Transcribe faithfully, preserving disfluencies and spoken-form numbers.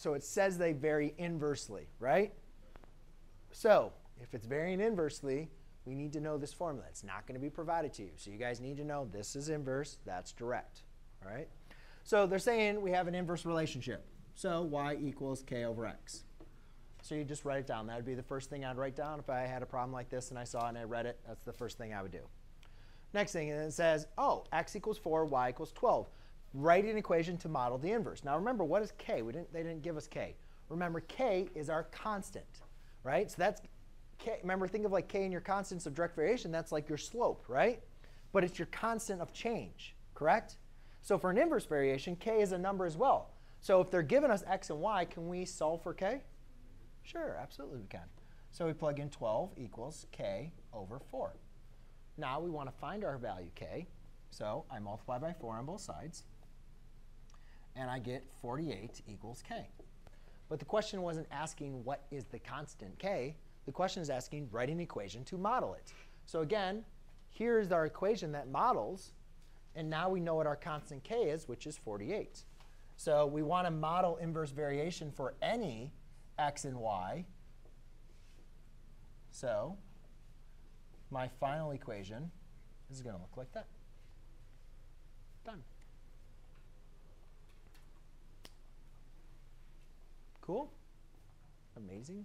so it says they vary inversely, right? So if it's varying inversely, we need to know this formula. It's not going to be provided to you. So you guys need to know this is inverse, that's direct. All right? So they're saying we have an inverse relationship. So y equals k over x. So you just write it down. That would be the first thing I'd write down if I had a problem like this and I saw it and I read it. That's the first thing I would do. Next thing, and it says, oh, x equals four, y equals twelve. Write an equation to model the inverse. Now remember, what is k? We didn't, they didn't give us k. Remember, k is our constant, right? So that's k. Remember, think of like k and your constants of direct variation. That's like your slope, right? But it's your constant of change, correct? So for an inverse variation, k is a number as well. So if they're giving us x and y, can we solve for k? Sure, absolutely we can. So we plug in twelve equals k over four. Now we want to find our value k. So I multiply by four on both sides. And I get forty-eight equals k. But the question wasn't asking what is the constant k. The question is asking, write an equation to model it. So again, here is our equation that models. And now we know what our constant k is, which is forty-eight. So we want to model inverse variation for any x and y. So my final equation is going to look like that. Done. Cool? Amazing.